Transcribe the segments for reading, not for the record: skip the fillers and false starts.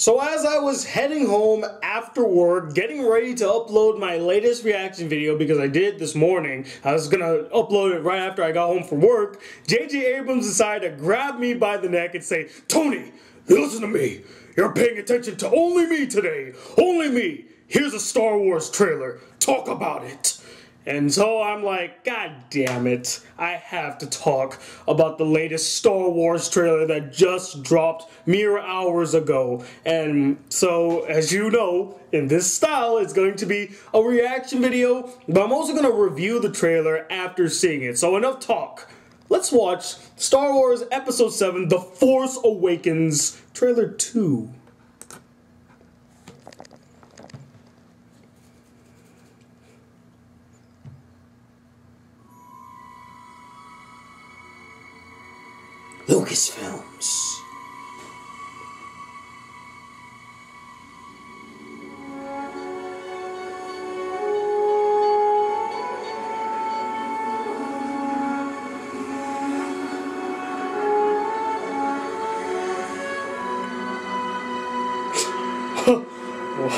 So as I was heading home after work, getting ready to upload my latest reaction video, because I did it this morning, I was gonna upload it right after I got home from work, J.J. Abrams decided to grab me by the neck and say, "Tony, listen to me. You're paying attention to only me today. Only me. Here's a Star Wars trailer. Talk about it." And so I'm like, God damn it, I have to talk about the latest Star Wars trailer that just dropped mere hours ago. And so, as you know, in this style, it's going to be a reaction video, but I'm also going to review the trailer after seeing it. So enough talk. Let's watch Star Wars Episode VII, The Force Awakens, Trailer 2. Lucasfilms.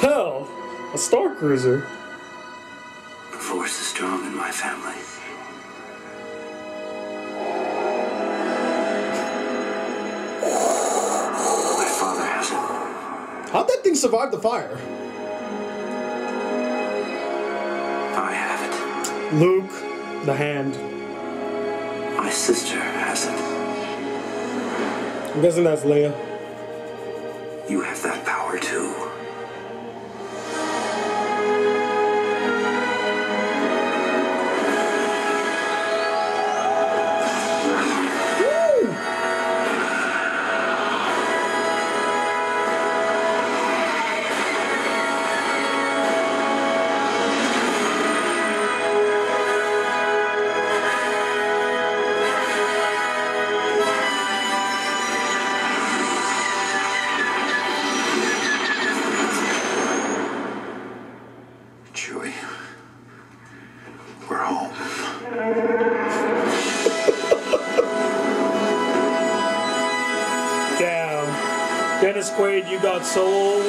Well, a Star Cruiser. The Force is strong in my family. How'd that thing survive the fire? I have it. Luke, the hand. My sister has it. I'm guessing that's Leia. You have that power too. Dennis Quaid, you got sold.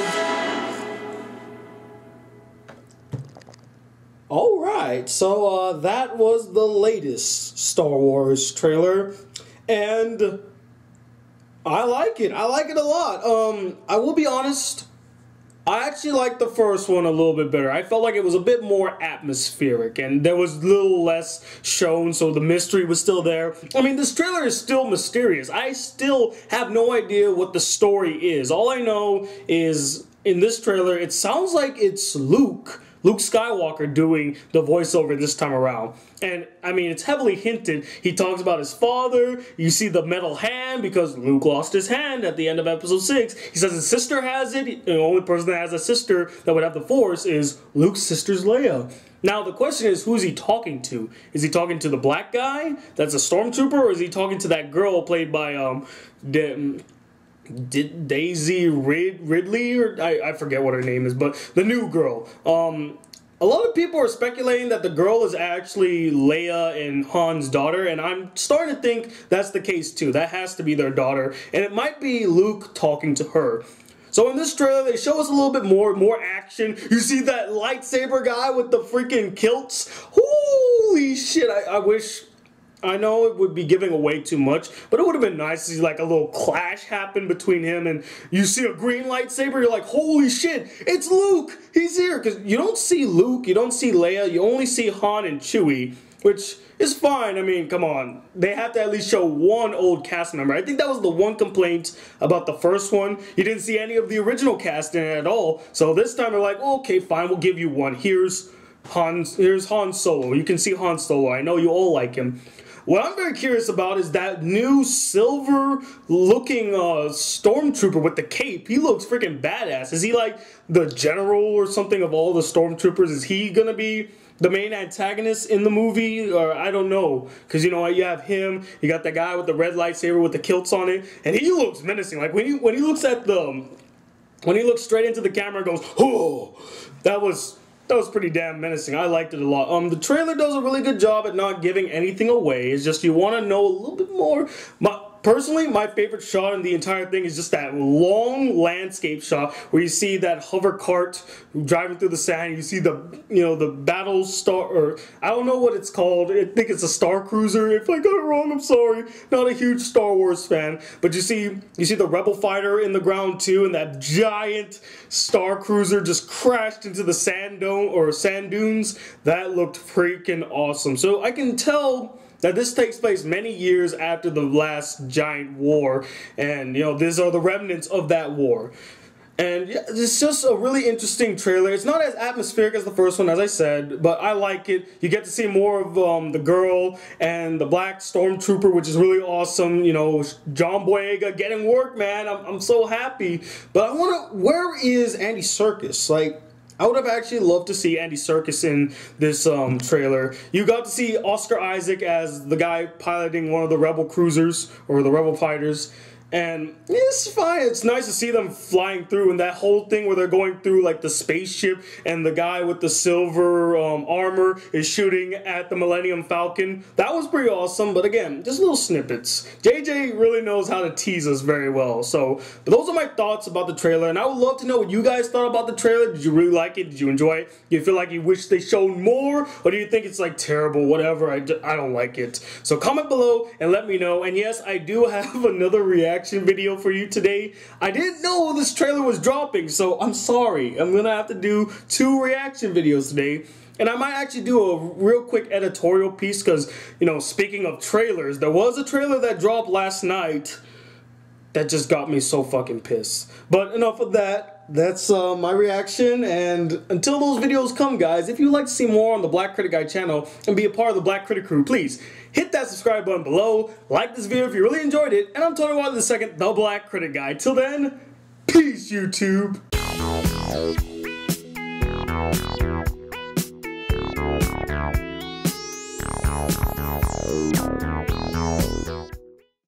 Alright, so that was the latest Star Wars trailer, and I like it. I like it a lot. I will be honest, I actually liked the first one a little bit better. I felt like it was a bit more atmospheric, and there was a little less shown, so the mystery was still there. I mean, this trailer is still mysterious. I still have no idea what the story is. All I know is, in this trailer, it sounds like it's Luke Skywalker doing the voiceover this time around. And, I mean, it's heavily hinted. He talks about his father. You see the metal hand because Luke lost his hand at the end of Episode 6. He says his sister has it. The only person that has a sister that would have the Force is Luke's sister's Leia. Now, the question is, who is he talking to? Is he talking to the black guy that's a stormtrooper? Or is he talking to that girl played by Daisy Ridley, or I forget what her name is, but the new girl. A lot of people are speculating that the girl is actually Leia and Han's daughter, and I'm starting to think that's the case too. That has to be their daughter, and it might be Luke talking to her. So in this trailer, they show us a little bit more action. You see that lightsaber guy with the freaking kilts? Holy shit, I wish... I know it would be giving away too much, but it would have been nice to see like a little clash happen between him, and you see a green lightsaber, you're like, holy shit, it's Luke! He's here! Because you don't see Luke, you don't see Leia, you only see Han and Chewie, which is fine. I mean, come on. They have to at least show one old cast member. I think that was the one complaint about the first one. You didn't see any of the original cast in it at all, so this time they're like, okay, fine, we'll give you one. Here's Han Solo. You can see Han Solo. I know you all like him. What I'm very curious about is that new silver-looking stormtrooper with the cape. He looks freaking badass. Is he like the general or something of all the stormtroopers? Is he going to be the main antagonist in the movie? Or I don't know. Because, you know, you have him. You got that guy with the red lightsaber with the kilts on it. And he looks menacing. Like, when he looks at the... When he looks straight into the camera and goes, oh, that was pretty damn menacing. I liked it a lot. The trailer does a really good job at not giving anything away. It's just you want to know a little bit more. But Personally, my favorite shot in the entire thing is just that long landscape shot where you see that hover cart driving through the sand. You see the, you know, the battle star, or I don't know what it's called. I think it's a Star Cruiser. If I got it wrong, I'm sorry. Not a huge Star Wars fan, but you see the Rebel fighter in the ground too, and that giant Star Cruiser just crashed into the sand dome or sand dunes. That looked freaking awesome. So I can tell that this takes place many years after the last giant war, and you know, these are the remnants of that war. And yeah, it's just a really interesting trailer. It's not as atmospheric as the first one, as I said, but I like it. You get to see more of the girl and the black stormtrooper, which is really awesome. You know, John Boyega getting work, man. I'm so happy. But I want to, where is Andy Serkis? Like, I would have actually loved to see Andy Serkis in this trailer. You got to see Oscar Isaac as the guy piloting one of the Rebel cruisers, or the Rebel fighters. And it's fine. It's nice to see them flying through, and that whole thing where they're going through like the spaceship, and the guy with the silver armor is shooting at the Millennium Falcon. That was pretty awesome. But again, just little snippets. JJ really knows how to tease us very well. So, but those are my thoughts about the trailer, and I would love to know what you guys thought about the trailer. Did you really like it? Did you enjoy it? Do you feel like you wish they showed more, or do you think it's like terrible? Whatever. I don't like it. So comment below and let me know. And yes, I do have another reaction video for you today. I didn't know this trailer was dropping, so I'm sorry. I'm gonna have to do 2 reaction videos today, and I might actually do a real quick editorial piece because, you know, speaking of trailers, there was a trailer that dropped last night that just got me so fucking pissed. But enough of that. That's my reaction, and until those videos come, guys, if you'd like to see more on the Black Critic Guy channel and be a part of the Black Critic crew, please hit that subscribe button below, like this video if you really enjoyed it, and I'm Tony Wilder II, the Black Critic Guy. Till then, peace, YouTube.